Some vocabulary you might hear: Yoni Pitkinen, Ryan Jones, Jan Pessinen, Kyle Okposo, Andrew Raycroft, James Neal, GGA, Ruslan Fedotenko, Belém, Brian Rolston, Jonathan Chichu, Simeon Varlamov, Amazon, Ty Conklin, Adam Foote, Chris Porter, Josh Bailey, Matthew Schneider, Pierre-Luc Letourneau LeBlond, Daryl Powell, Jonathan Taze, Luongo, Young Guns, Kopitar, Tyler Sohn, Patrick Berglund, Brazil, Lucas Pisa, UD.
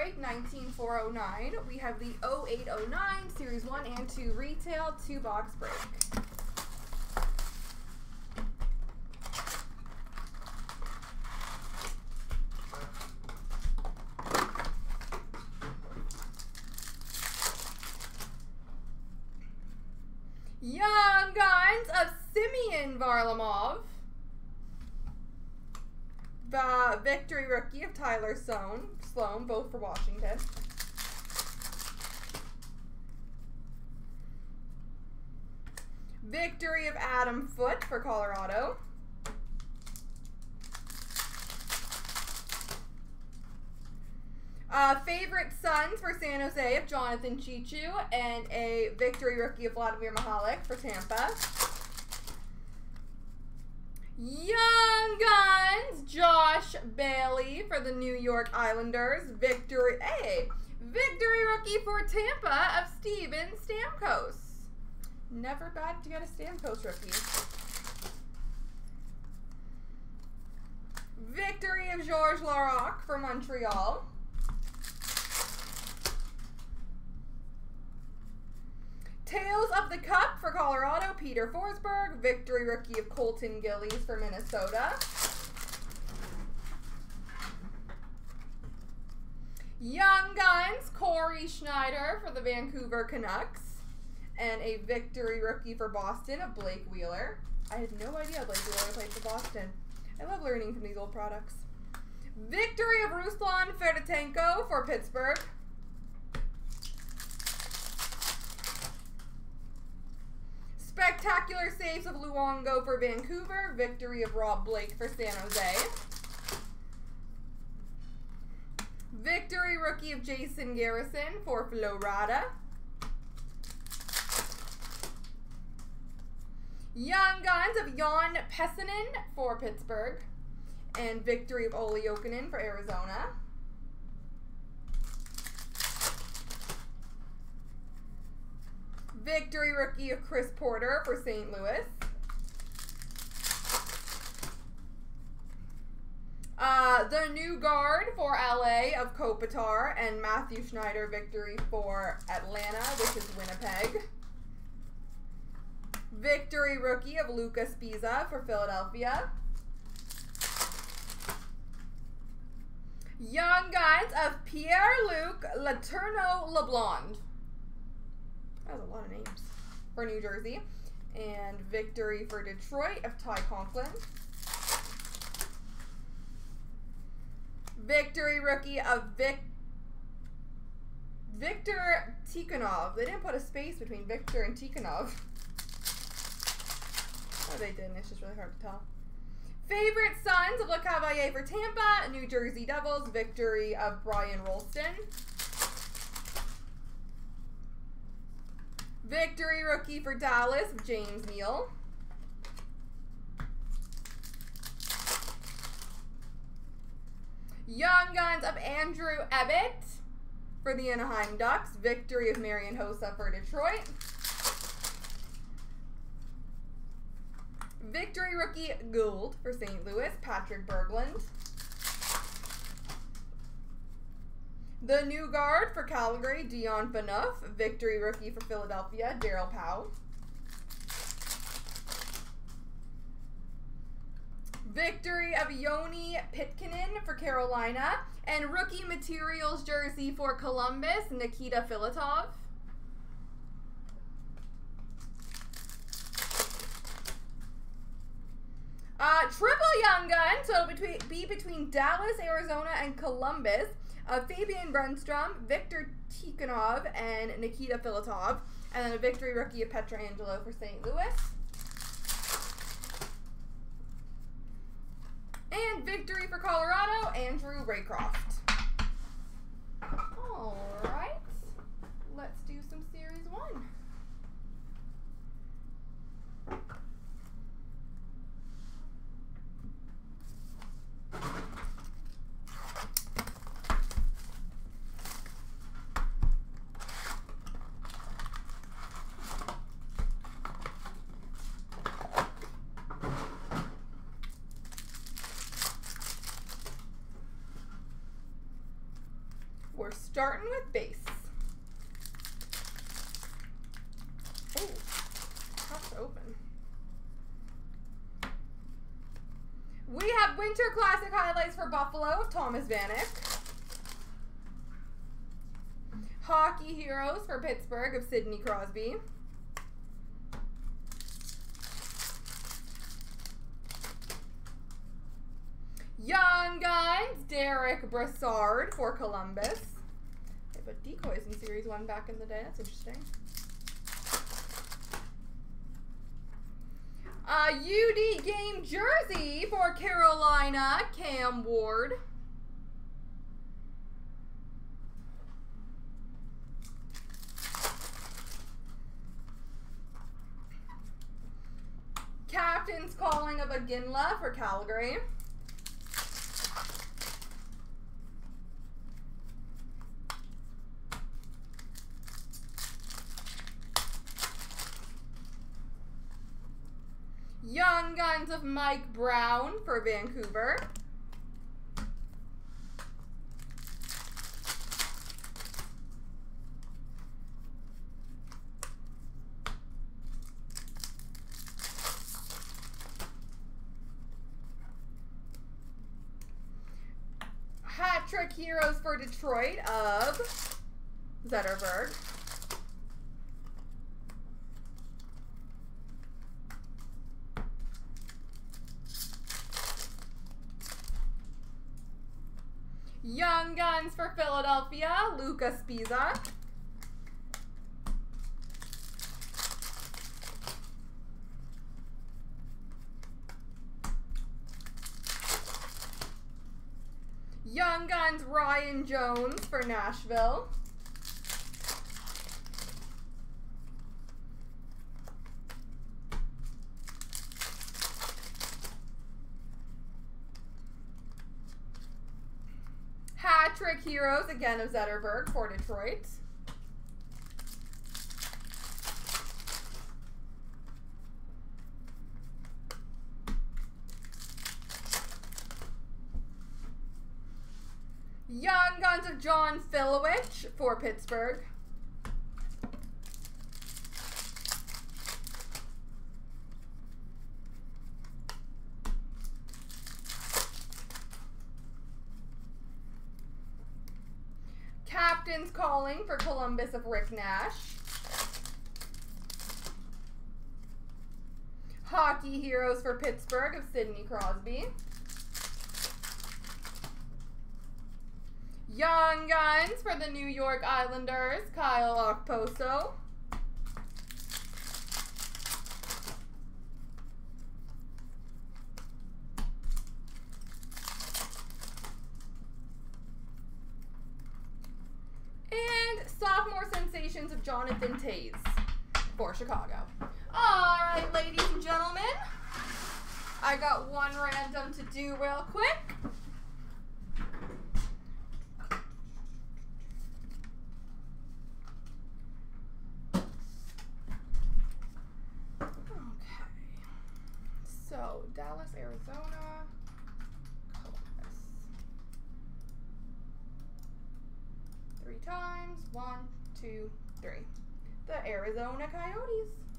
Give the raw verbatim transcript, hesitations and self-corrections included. break, nineteen four oh nine. We have the oh eight oh nine Series one and two Retail two-box break. Young Guns of Simeon Varlamov. Uh, victory rookie of Tyler Sohn, Sloan, both for Washington. Victory of Adam Foote for Colorado. Uh, favorite Sons for San Jose of Jonathan Chichu, and a victory rookie of Vladimir Mihalik for Tampa. Young Guns, Josh Bailey for the New York Islanders. Victory, hey, victory rookie for Tampa of Steven Stamkos. Never bad to get a Stamkos rookie. Victory of Georges Larocque for Montreal. Tails of the Cup for Colorado, Peter Forsberg. Victory rookie of Colton Gillies for Minnesota. Young Guns, Corey Schneider for the Vancouver Canucks. And a victory rookie for Boston of Blake Wheeler. I had no idea Blake Wheeler played for Boston. I love learning from these old products. Victory of Ruslan Fedotenko for Pittsburgh. Spectacular saves of Luongo for Vancouver. Victory of Rob Blake for San Jose. Victory rookie of Jason Garrison for Florida. Young Guns of Jan Pessinen for Pittsburgh. And victory of Olli Jokinen for Arizona. Victory rookie of Chris Porter for Saint Louis. Uh, the new guard for L A of Kopitar, and Matthew Schneider victory for Atlanta, which is Winnipeg. Victory rookie of Lucas Pisa for Philadelphia. Young Guns of Pierre-Luc Letourneau LeBlond. That was a lot of names. For New Jersey. And victory for Detroit of Ty Conklin. Victory rookie of Vic Victor Tikhonov. They didn't put a space between Victor and Tikhonov. Oh, they didn't. It's just really hard to tell. Favorite Sons of Le Cavallier for Tampa. New Jersey Devils. Victory of Brian Rolston. Victory rookie for Dallas, James Neal. Young Guns of Andrew Ebbett for the Anaheim Ducks. Victory of Marian Hossa for Detroit. Victory rookie Gould for Saint Louis, Patrick Berglund. The new guard for Calgary, Dion Phaneuf. Victory rookie for Philadelphia, Daryl Powell. Victory of Yoni Pitkinen for Carolina. And rookie materials jersey for Columbus, Nikita Filatov. Uh, triple Young Gun, so between be between Dallas, Arizona, and Columbus. Uh, Fabian Brunstrom, Victor Tikhonov, and Nikita Filatov. And then a victory rookie of Pietrangelo for Saint Louis. And victory for Colorado, Andrew Raycroft. Alright, let's do some Series one. We're starting with base. Oh, tough to open. We have Winter Classic highlights for Buffalo, Thomas Vanek. Hockey Heroes for Pittsburgh of Sidney Crosby. Young Guns, Derek Brassard for Columbus. They put decoys in Series one back in the day. That's interesting. Uh, U D Game Jersey for Carolina, Cam Ward. Captain's Calling of Aginla for Calgary. Young Guns of Mike Brown for Vancouver. Hat-Trick Heroes for Detroit of Zetterberg. Young Guns for Philadelphia, Lucas Pisa. Young Guns, Ryan Jones for Nashville. Hat-Trick Heroes, again of Zetterberg for Detroit. Young Guns of John Filowich for Pittsburgh. Captain's Calling for Columbus of Rick Nash. Hockey Heroes for Pittsburgh of Sidney Crosby. Young Guns for the New York Islanders, Kyle Okposo. Of Jonathan Taze for Chicago. Alright, ladies and gentlemen, I got one random to do real quick. Okay. So, Dallas, Arizona. Columbus. Three times. One, two, three. The Arizona Coyotes.